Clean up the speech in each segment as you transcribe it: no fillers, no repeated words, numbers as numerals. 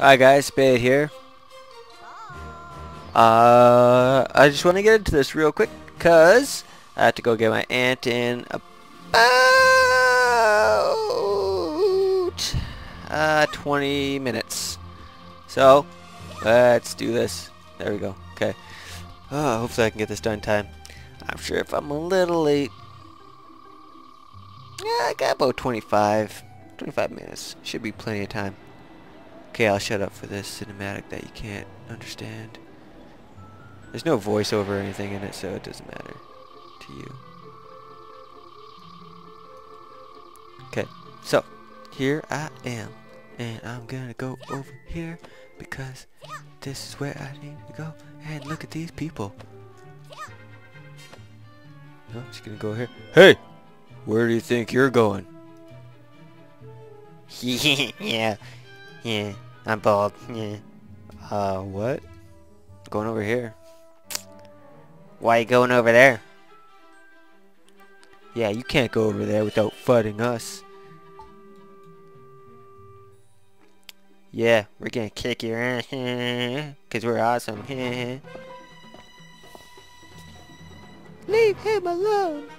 Hi guys, Spade here. I just want to get into this real quick because I have to go get my aunt in about 20 minutes. So let's do this. There we go. Okay. Hopefully I can get this done in time. I'm sure if I'm a little late, yeah, I got about 25 minutes. Should be plenty of time. Okay, I'll shut up for this cinematic that you can't understand. There's no voiceover or anything in it, so it doesn't matter to you. Okay, so here I am, and I'm gonna go over here because this is where I need to go. And look at these people. No, I'm just gonna go here. Hey, where do you think you're going? Yeah. Yeah, I'm bald. Yeah. What? Going over here. Why you going over there? Yeah, you can't go over there without fudding us. Yeah, we're gonna kick your ass. Cause we're awesome. Leave him alone.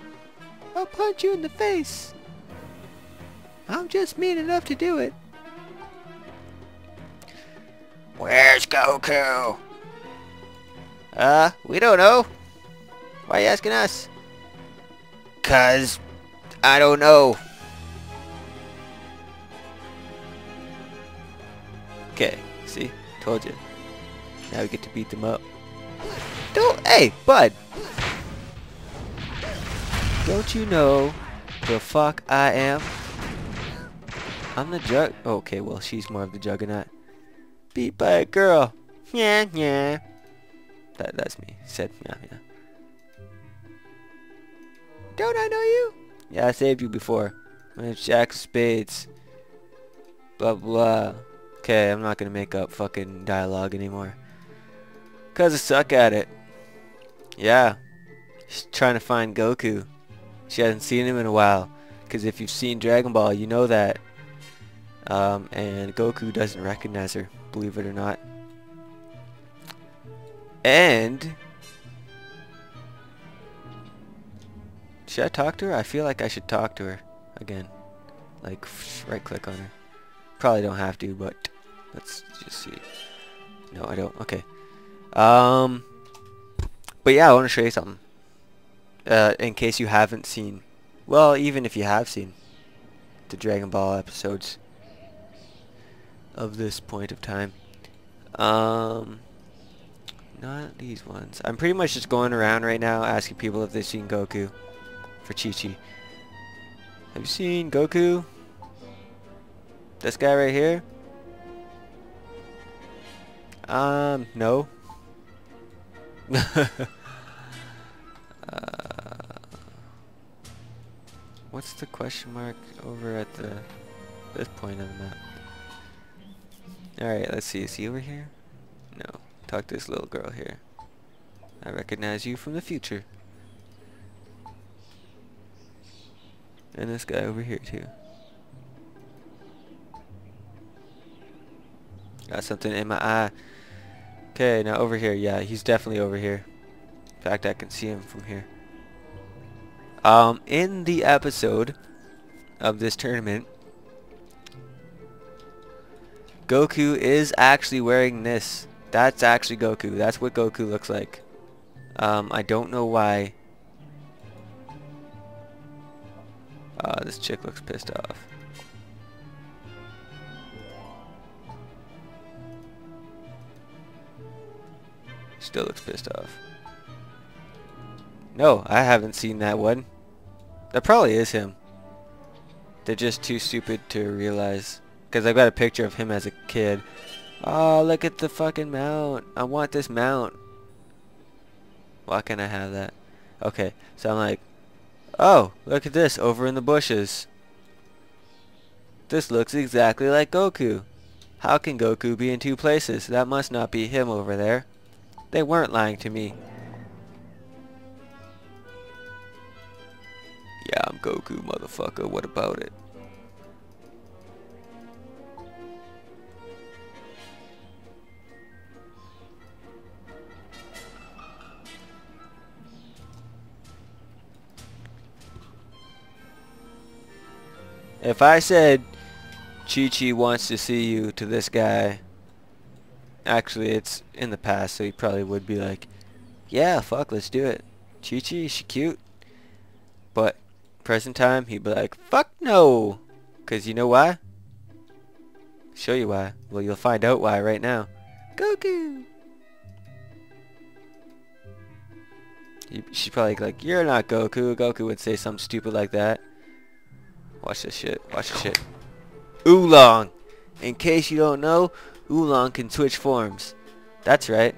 I'll punch you in the face. I'm just mean enough to do it. Where's Goku? We don't know. Why are you asking us? Cause I don't know. Okay, see? Told you. Now we get to beat them up. Don't, hey, bud! Don't you know the fuck I am? I'm the okay, well, she's more of the juggernaut. Beat by a girl. Yeah, yeah. That's me. Said, yeah, yeah. Don't I know you? Yeah, I saved you before. My name's Jack Spades. Blah, blah. Okay, I'm not gonna make up fucking dialogue anymore. Cause I suck at it. Yeah. She's trying to find Goku. She hasn't seen him in a while. Cause if you've seen Dragon Ball, you know that. And Goku doesn't recognize her. Believe it or not. And should I talk to her? I feel like I should talk to her again. Like right click on her. Probably don't have to, but let's just see. No, I don't. Okay. But yeah, I want to show you something. In case you haven't seen, well, even if you have seen the Dragon Ball episodes of this point of time. Not these ones. I'm pretty much just going around right now asking people if they've seen Goku for Chi-Chi. Have you seen Goku? This guy right here? No. What's the question mark over at this point of the map? Alright, let's see. Is he over here? No. Talk to this little girl here. I recognize you from the future. And this guy over here, too. Got something in my eye. Okay, now over here. Yeah, he's definitely over here. In fact, I can see him from here. In the episode of this tournament, Goku is actually wearing this. That's actually Goku. That's what Goku looks like. I don't know why. This chick looks pissed off. Still looks pissed off. No, I haven't seen that one. That probably is him. They're just too stupid to realize. Because I've got a picture of him as a kid. Oh, look at the fucking mount. I want this mount. Why can't I have that? Okay, so I'm like, oh, look at this over in the bushes. This looks exactly like Goku. How can Goku be in two places? That must not be him over there. They weren't lying to me. Yeah, I'm Goku, motherfucker. What about it? If I said Chi-Chi wants to see you to this guy, actually it's in the past, so he probably would be like, yeah, fuck, let's do it. Chi-Chi, she cute. But present time, he'd be like, fuck no. Because you know why? I'll show you why. Well, you'll find out why right now. Goku. She'd probably like, you're not Goku. Goku would say something stupid like that. Watch this shit. Watch this shit. Oolong. In case you don't know, Oolong can switch forms. That's right.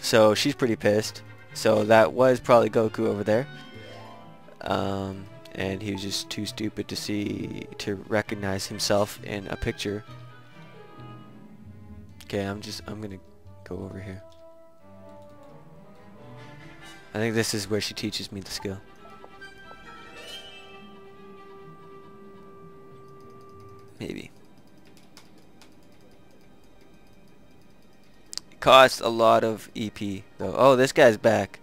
So she's pretty pissed. So that was probably Goku over there. And he was just too stupid to recognize himself in a picture. Okay, I'm gonna go over here. I think this is where she teaches me the skill. Maybe. It costs a lot of EP though. Oh, this guy's back.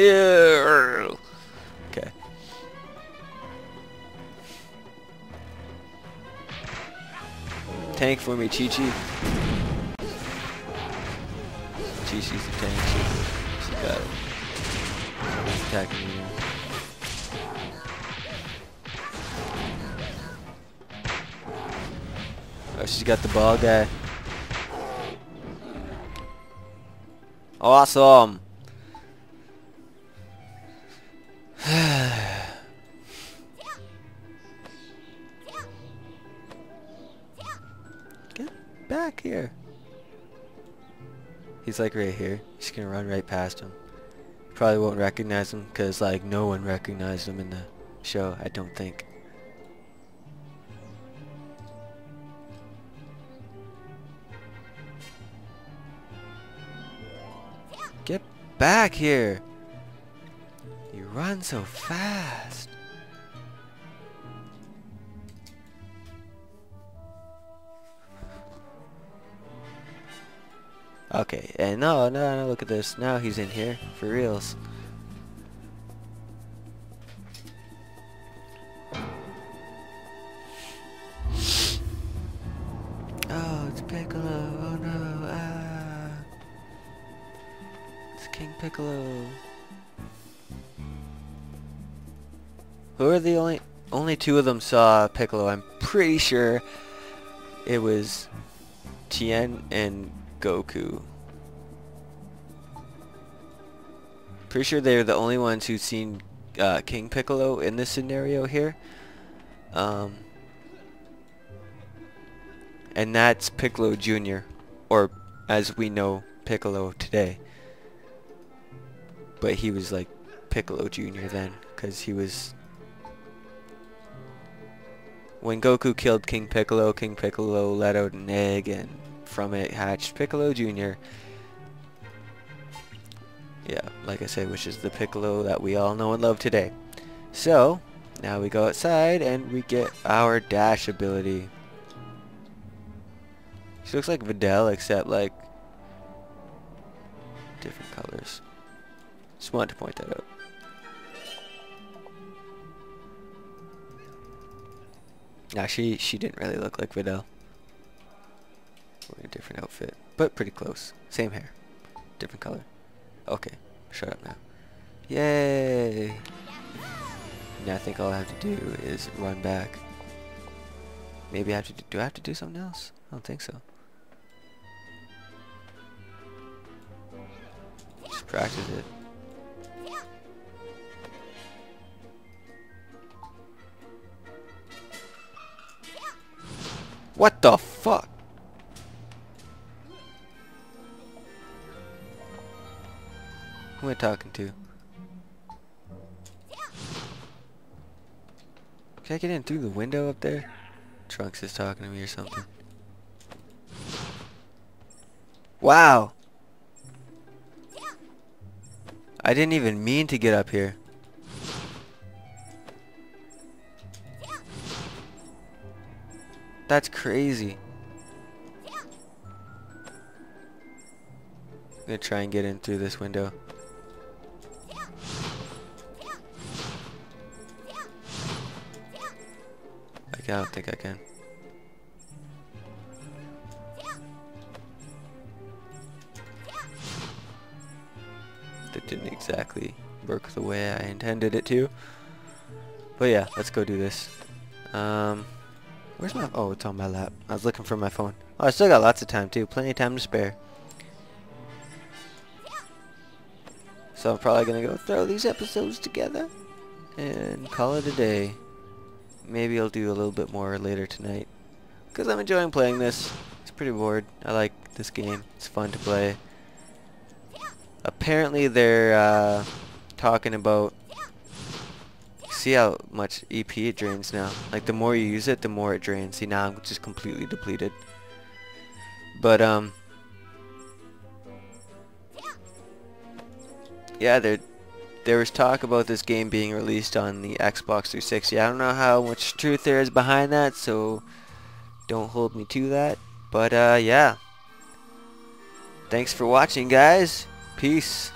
Okay. Tank for me, Chi-Chi. Chi-Chi's the tank. She got it. She's attacking me now. Oh, she's got the ball guy. Awesome. Back here. He's like right here. He's gonna run right past him. Probably won't recognize him because like no one recognized him in the show, I don't think. Get back here. You run so fast. Okay, and no, look at this. Now he's in here, for reals. Oh, it's Piccolo, oh no, ah. It's King Piccolo. Who are the only two of them saw Piccolo? I'm pretty sure it was Tien and Goku. Pretty sure they're the only ones who've seen King Piccolo in this scenario here. And that's Piccolo Jr. Or as we know, Piccolo today. But he was like Piccolo Jr. then, because he was... When Goku killed King Piccolo let out an egg and from it hatched Piccolo Jr. Yeah, like I said, which is the Piccolo that we all know and love today. So, now we go outside and we get our dash ability. She looks like Videl, except like different colors. Just wanted to point that out. Now she didn't really look like Videl. Wearing a different outfit, but pretty close. Same hair, different color. Okay, shut up now. Yay! Now I think all I have to do is run back. Maybe I have to do I have to do something else? I don't think so. Just practice it. What the fuck? Who am I talking to? Can I get in through the window up there? Trunks is talking to me or something. Wow! I didn't even mean to get up here. That's crazy. I'm gonna try and get in through this window. I don't think I can. That didn't exactly work the way I intended it to. But yeah, let's go do this. Where's my... Oh, it's on my lap. I was looking for my phone. Oh, I still got lots of time, too. Plenty of time to spare. So I'm probably going to go throw these episodes together and call it a day. Maybe I'll do a little bit more later tonight. Because I'm enjoying playing this. It's pretty bored. I like this game. It's fun to play. Apparently they're talking about... See how much EP it drains now. Like, the more you use it, the more it drains. See, now I'm just completely depleted. But yeah, there was talk about this game being released on the Xbox 360. I don't know how much truth there is behind that, so don't hold me to that. But yeah, thanks for watching, guys. Peace.